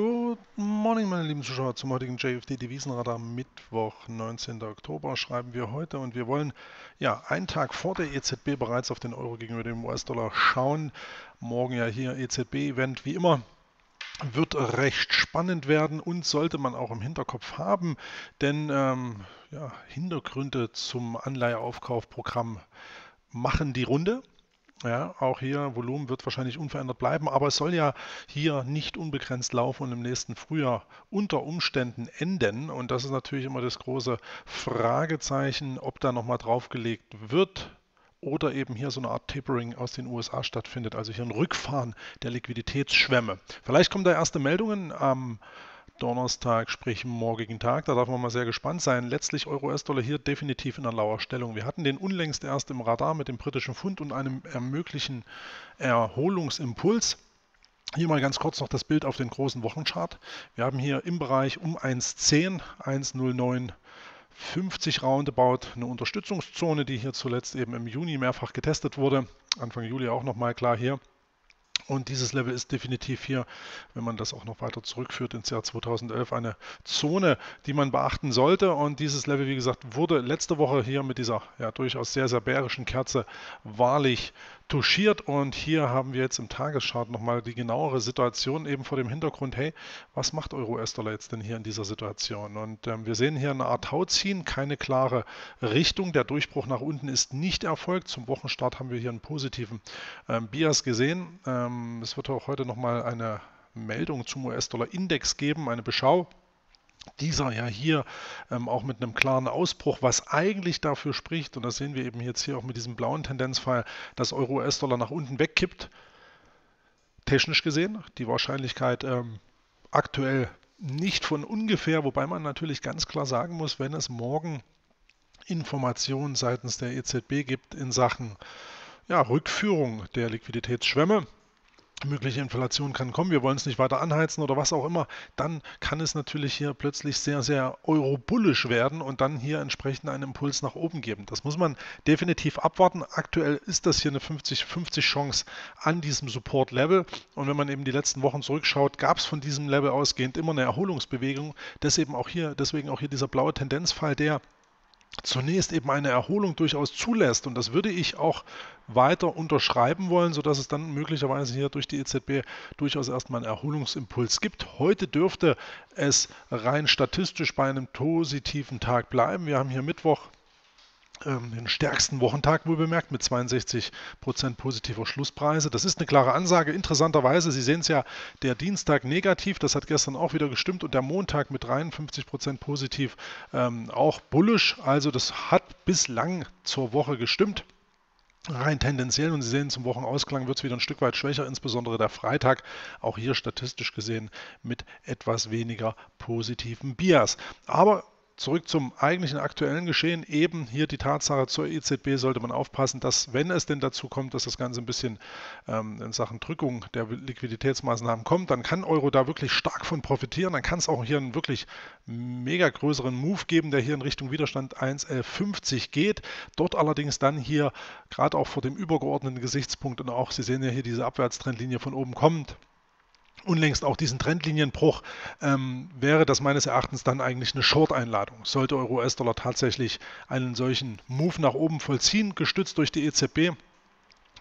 Good morning, meine lieben Zuschauer, zum heutigen JFD-Devisenradar Mittwoch, 19. Oktober, schreiben wir heute, und wir wollen ja einen Tag vor der EZB bereits auf den Euro gegenüber dem US-Dollar schauen. Morgen ja hier EZB-Event, wie immer. Wird recht spannend werden und sollte man auch im Hinterkopf haben, denn ja, Hintergründe zum Anleiheaufkaufprogramm machen die Runde. Ja, auch hier Volumen wird wahrscheinlich unverändert bleiben, aber es soll ja hier nicht unbegrenzt laufen und im nächsten Frühjahr unter Umständen enden. Und das ist natürlich immer das große Fragezeichen, ob da nochmal draufgelegt wird oder eben hier so eine Art Tapering aus den USA stattfindet, also hier ein Rückfahren der Liquiditätsschwämme. Vielleicht kommen da erste Meldungen am Donnerstag, sprich morgigen Tag, da darf man mal sehr gespannt sein. Letztlich Euro-US-Dollar hier definitiv in einer Lauerstellung. Wir hatten den unlängst erst im Radar mit dem britischen Pfund und einem möglichen Erholungsimpuls. Hier mal ganz kurz noch das Bild auf den großen Wochenchart. Wir haben hier im Bereich um 1,10, 1,0950 roundabout eine Unterstützungszone, die hier zuletzt eben im Juni mehrfach getestet wurde. Anfang Juli auch nochmal klar hier. Und dieses Level ist definitiv hier, wenn man das auch noch weiter zurückführt ins Jahr 2011, eine Zone, die man beachten sollte. Und dieses Level, wie gesagt, wurde letzte Woche hier mit dieser ja durchaus sehr, sehr bärischen Kerze wahrlich touchiert. Und hier haben wir jetzt im Tageschart nochmal die genauere Situation eben vor dem Hintergrund, hey, was macht Euro-US-Dollar jetzt denn hier in dieser Situation? Und wir sehen hier eine Art Hauziehen, keine klare Richtung. Der Durchbruch nach unten ist nicht erfolgt. Zum Wochenstart haben wir hier einen positiven Bias gesehen. Es wird auch heute nochmal eine Meldung zum US-Dollar-Index geben, eine Beschau. Dieser ja hier auch mit einem klaren Ausbruch, was eigentlich dafür spricht, und das sehen wir eben jetzt hier auch mit diesem blauen Tendenzpfeil, dass Euro-US-Dollar nach unten wegkippt. Technisch gesehen, die Wahrscheinlichkeit aktuell nicht von ungefähr, wobei man natürlich ganz klar sagen muss, wenn es morgen Informationen seitens der EZB gibt in Sachen ja, Rückführung der Liquiditätsschwämme, mögliche Inflation kann kommen, wir wollen es nicht weiter anheizen oder was auch immer, dann kann es natürlich hier plötzlich sehr, sehr eurobullisch werden und dann hier entsprechend einen Impuls nach oben geben. Das muss man definitiv abwarten. Aktuell ist das hier eine 50-50 Chance an diesem Support-Level, und wenn man eben die letzten Wochen zurückschaut, gab es von diesem Level ausgehend immer eine Erholungsbewegung. Deswegen auch hier dieser blaue Tendenzpfeil, der zunächst eben eine Erholung durchaus zulässt, und das würde ich auch weiter unterschreiben wollen, sodass es dann möglicherweise hier durch die EZB durchaus erstmal einen Erholungsimpuls gibt. Heute dürfte es rein statistisch bei einem positiven Tag bleiben. Wir haben hier Mittwoch den stärksten Wochentag wohl bemerkt mit 62% positiver Schlusspreise. Das ist eine klare Ansage. Interessanterweise, Sie sehen es ja, der Dienstag negativ, das hat gestern auch wieder gestimmt, und der Montag mit 53% positiv auch bullisch. Also das hat bislang zur Woche gestimmt. Rein tendenziell, und Sie sehen, zum Wochenausklang wird es wieder ein Stück weit schwächer, insbesondere der Freitag, auch hier statistisch gesehen mit etwas weniger positivem Bias. Aber zurück zum eigentlichen aktuellen Geschehen, eben hier die Tatsache zur EZB sollte man aufpassen, dass, wenn es denn dazu kommt, dass das Ganze ein bisschen in Sachen Drückung der Liquiditätsmaßnahmen kommt, dann kann Euro da wirklich stark von profitieren. Dann kann es auch hier einen wirklich mega größeren Move geben, der hier in Richtung Widerstand 1,1150 geht. Dort allerdings dann hier, gerade auch vor dem übergeordneten Gesichtspunkt, und auch, Sie sehen ja hier diese Abwärtstrendlinie von oben kommt, unlängst auch diesen Trendlinienbruch, wäre das meines Erachtens dann eigentlich eine Short-Einladung. Sollte Euro-US-Dollar tatsächlich einen solchen Move nach oben vollziehen, gestützt durch die EZB,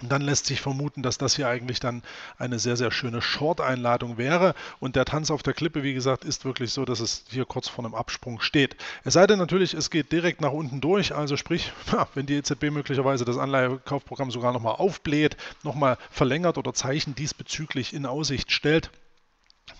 dann lässt sich vermuten, dass das hier eigentlich dann eine sehr, sehr schöne Short-Einladung wäre. Und der Tanz auf der Klippe, wie gesagt, ist wirklich so, dass es hier kurz vor einem Absprung steht. Es sei denn natürlich, es geht direkt nach unten durch. Also sprich, wenn die EZB möglicherweise das Anleihekaufprogramm sogar nochmal aufbläht, nochmal verlängert oder Zeichen diesbezüglich in Aussicht stellt,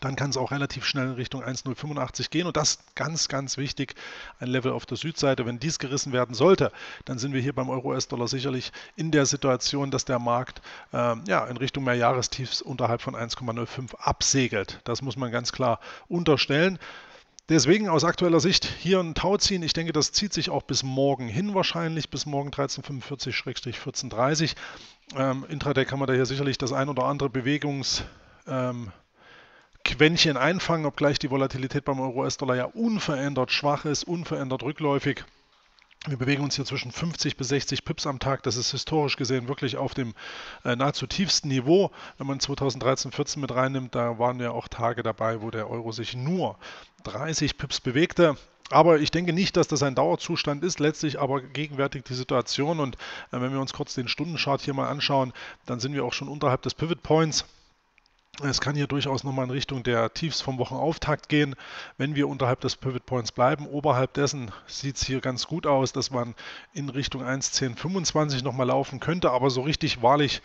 dann kann es auch relativ schnell in Richtung 1,085 gehen, und das ganz, ganz wichtig, ein Level auf der Südseite. Wenn dies gerissen werden sollte, dann sind wir hier beim Euro-US-Dollar sicherlich in der Situation, dass der Markt ja, in Richtung Mehrjahrestiefs unterhalb von 1,05 absegelt. Das muss man ganz klar unterstellen. Deswegen aus aktueller Sicht hier ein Tau ziehen. Ich denke, das zieht sich auch bis morgen hin wahrscheinlich, bis morgen 13,45-14,30. Intraday kann man da hier sicherlich das ein oder andere Bewegungs Quäntchen einfangen, obgleich die Volatilität beim Euro-US-Dollar ja unverändert schwach ist, unverändert rückläufig. Wir bewegen uns hier zwischen 50 bis 60 Pips am Tag. Das ist historisch gesehen wirklich auf dem nahezu tiefsten Niveau. Wenn man 2013/14 mit reinnimmt, da waren ja auch Tage dabei, wo der Euro sich nur 30 Pips bewegte. Aber ich denke nicht, dass das ein Dauerzustand ist, letztlich aber gegenwärtig die Situation. Und wenn wir uns kurz den Stundenchart hier mal anschauen, dann sind wir auch schon unterhalb des Pivot Points. Es kann hier durchaus nochmal in Richtung der Tiefs vom Wochenauftakt gehen, wenn wir unterhalb des Pivot Points bleiben. Oberhalb dessen sieht es hier ganz gut aus, dass man in Richtung 1,1025 nochmal laufen könnte, aber so richtig wahrlich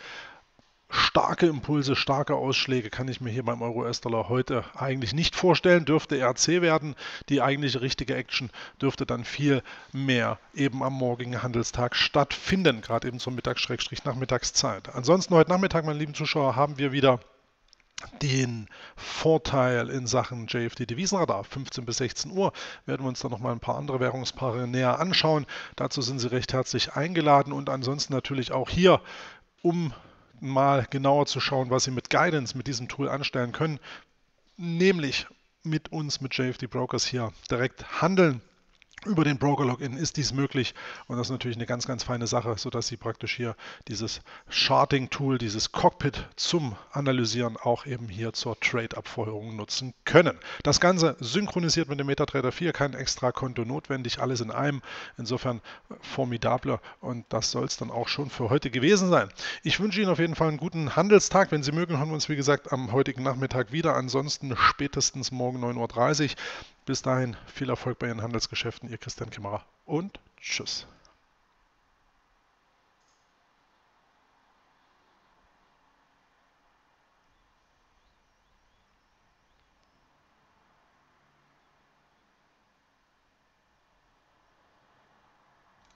starke Impulse, starke Ausschläge kann ich mir hier beim Euro-US-Dollar heute eigentlich nicht vorstellen. Dürfte RC werden, die eigentliche richtige Action dürfte dann viel mehr eben am morgigen Handelstag stattfinden, gerade eben zur Mittags-Nachmittagszeit. Ansonsten heute Nachmittag, meine lieben Zuschauer, haben wir wieder den Vorteil in Sachen JFD-Devisenradar. 15 bis 16 Uhr werden wir uns dann nochmal ein paar andere Währungspaare näher anschauen. Dazu sind Sie recht herzlich eingeladen und ansonsten natürlich auch hier, um mal genauer zu schauen, was Sie mit Guidance, mit diesem Tool anstellen können, nämlich mit uns, mit JFD-Brokers hier direkt handeln. Über den Broker-Login ist dies möglich und das ist natürlich eine ganz, ganz feine Sache, sodass Sie praktisch hier dieses Charting-Tool, dieses Cockpit zum Analysieren auch eben hier zur Trade-Abfeuerung nutzen können. Das Ganze synchronisiert mit dem Metatrader 4, kein extra Konto notwendig, alles in einem. Insofern formidable und das soll es dann auch schon für heute gewesen sein. Ich wünsche Ihnen auf jeden Fall einen guten Handelstag. Wenn Sie mögen, hören wir uns wie gesagt am heutigen Nachmittag wieder. Ansonsten spätestens morgen 9:30 Uhr. Bis dahin viel Erfolg bei Ihren Handelsgeschäften, Ihr Christian Kemmerer und tschüss.